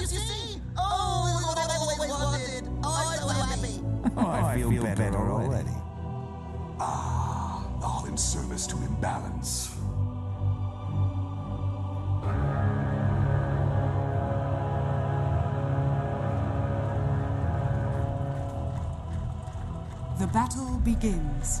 as you see. Oh, what I always wanted. I'm so happy. I feel better already. Ah, all in service to imbalance. The battle begins.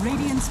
Radiant's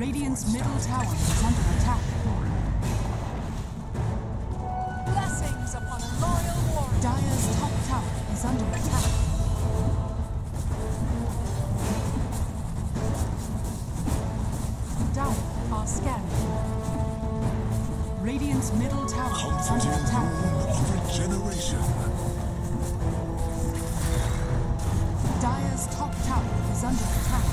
Radiant's middle tower is under attack. Blessings upon a loyal warrior. Dyer's top tower is under attack. Dyer are scanning. Radiant's middle tower is under attack. Regeneration. Dyer's top tower is under attack.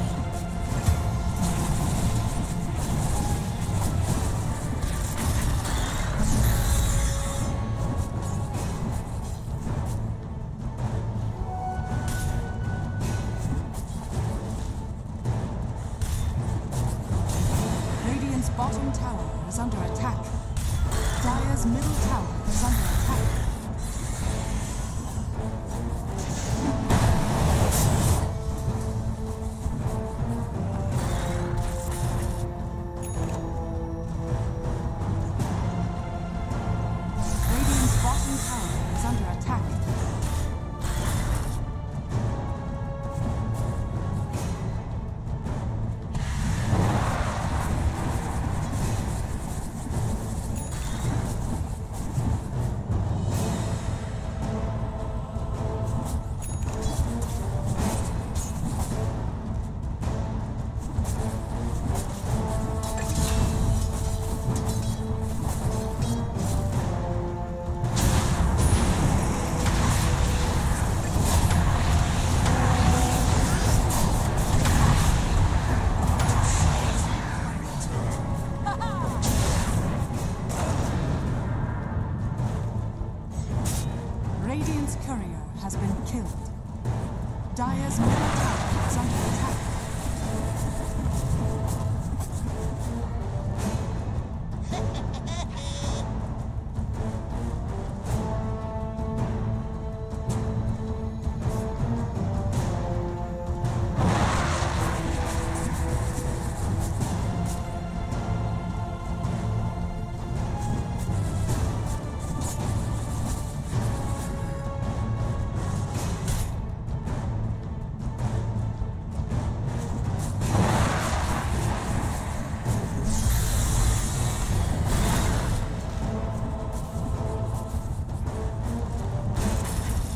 Dyer's courier has been killed. Dyer's middle tower is under attack.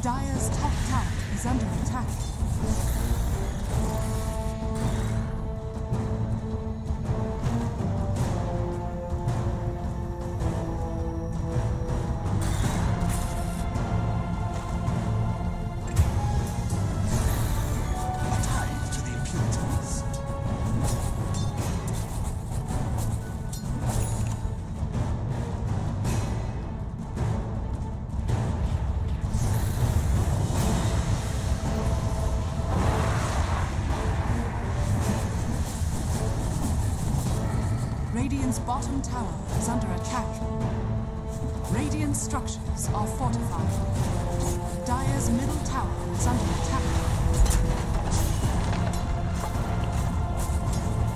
Dyer's top tower is under attack. Radiant's bottom tower is under attack. Radiant structures are fortified. Dyer's middle tower is under attack.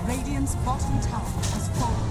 Radiant's bottom tower has fallen.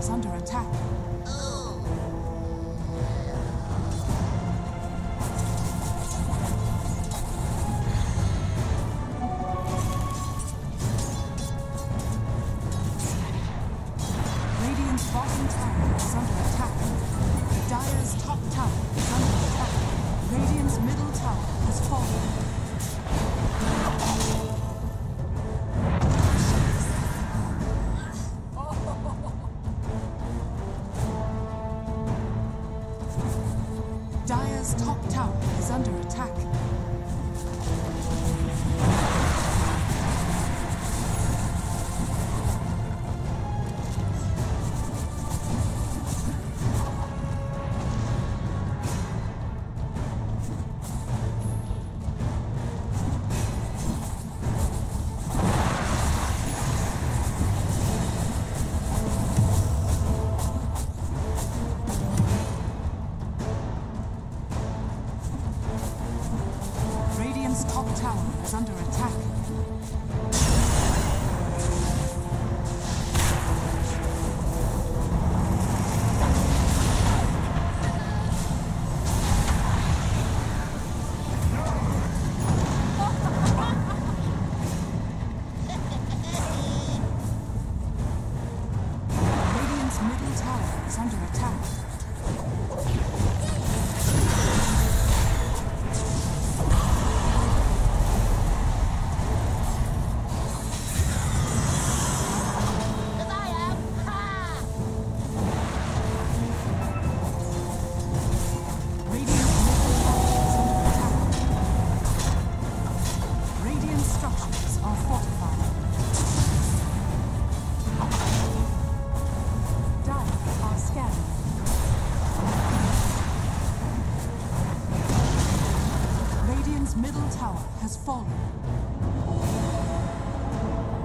is under attack. Radiant's bottom tower is under attack. Dire's top tower is under attack. Radiant's middle tower has fallen. Dire's top tower is under attack. Top tower is under attack. Radiant's middle tower is under attack. Middle tower has fallen. I'll take that. Radiant's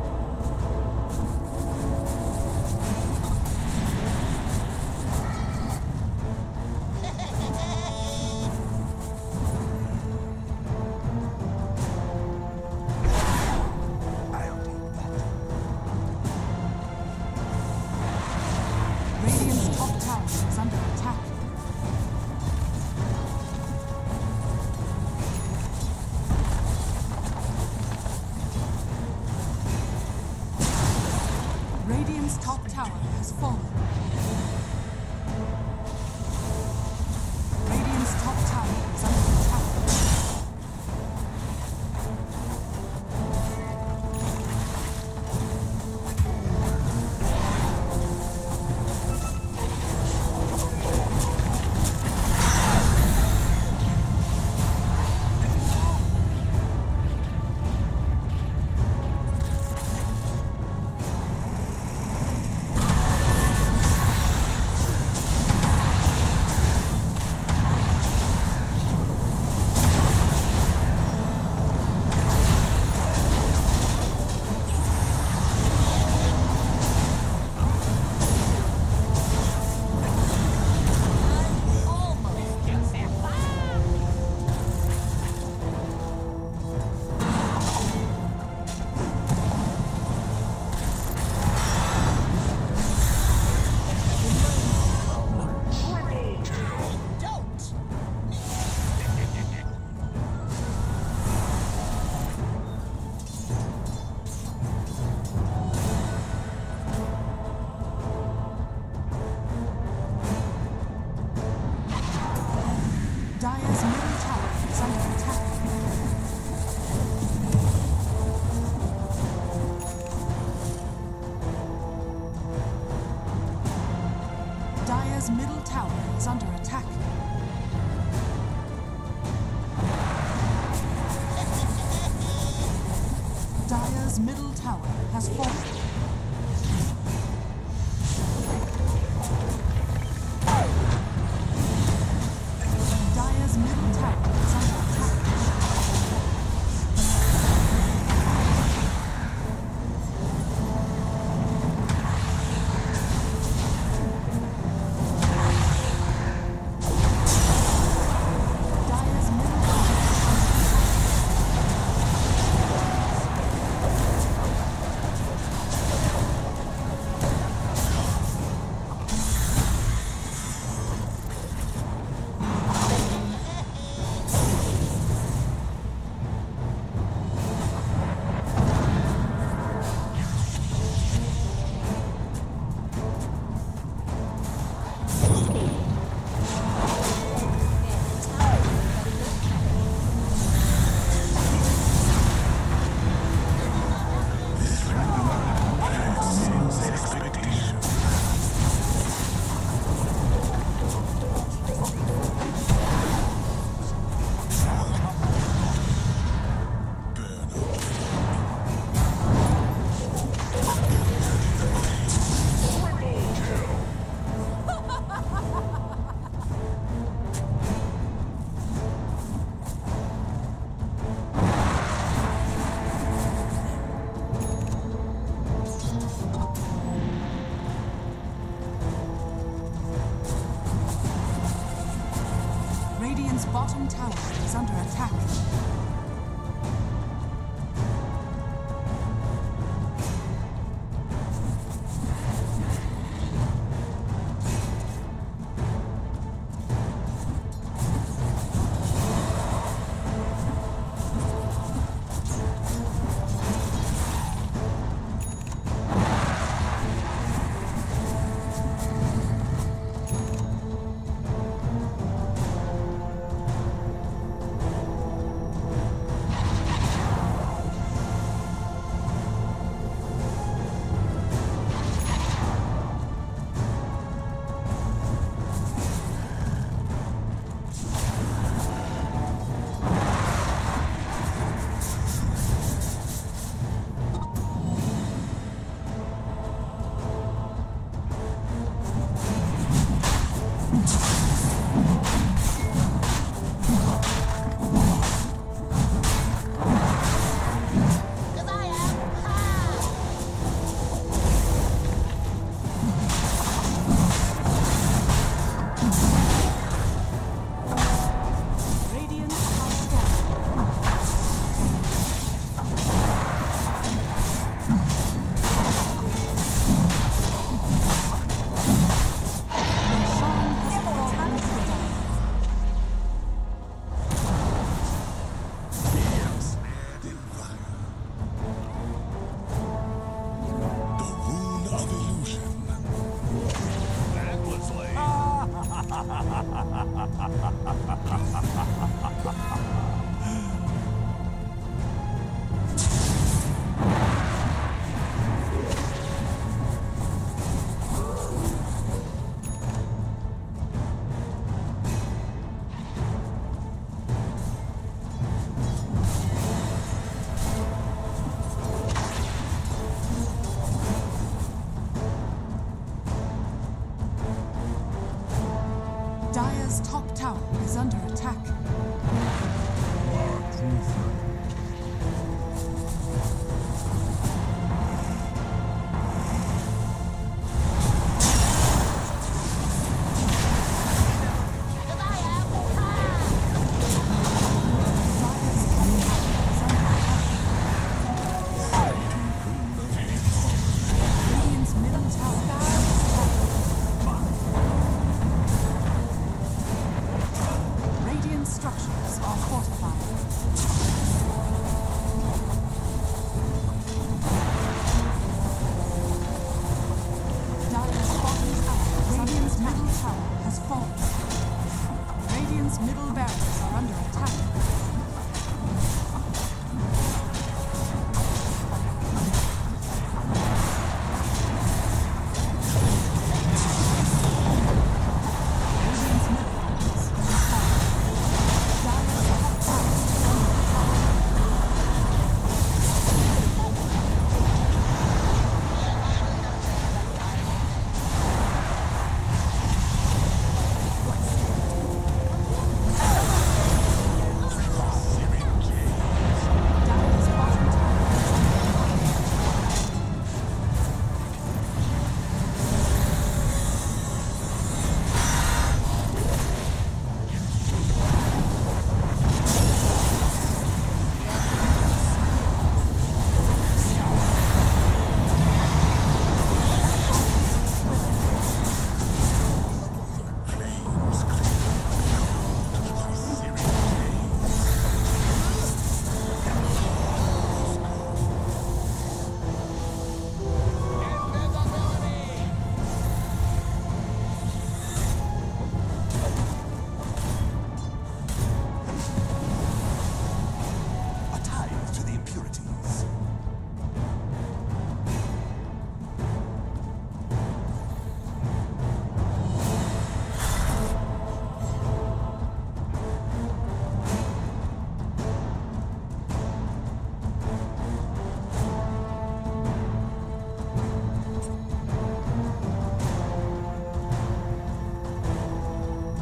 top tower is under attack. Radiant's top tower has fallen. Radiant's top tower is under Dire's middle tower is under attack. Dire's middle tower is under attack. Dire's middle tower has fallen. Dire's top tower is under attack.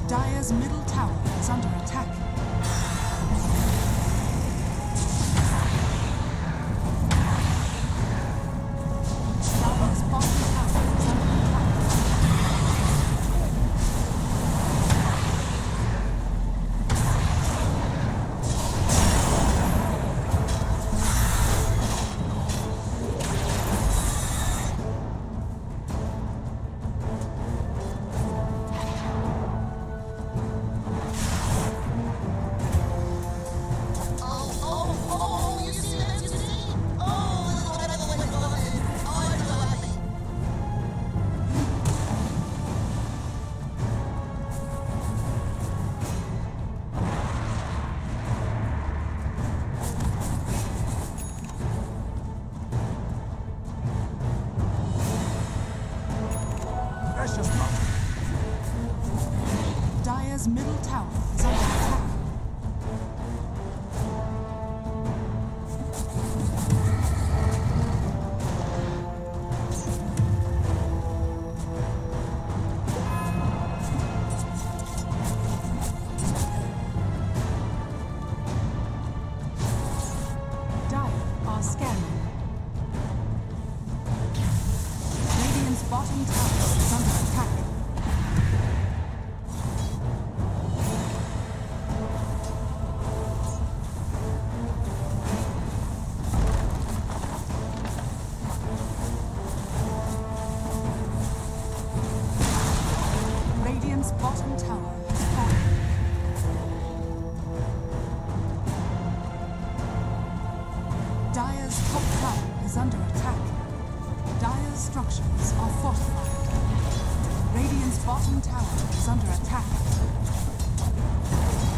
Dire's middle tower is under attack. Dire's bottom tower is under attack. Dyer's middle tower is under attack. Dyer are scanning. Radiant's bottom tower is under attack. Bottom tower has fallen. Dyer's top tower is under attack. Dyer's structures are fortified. Radiant's bottom tower is under attack.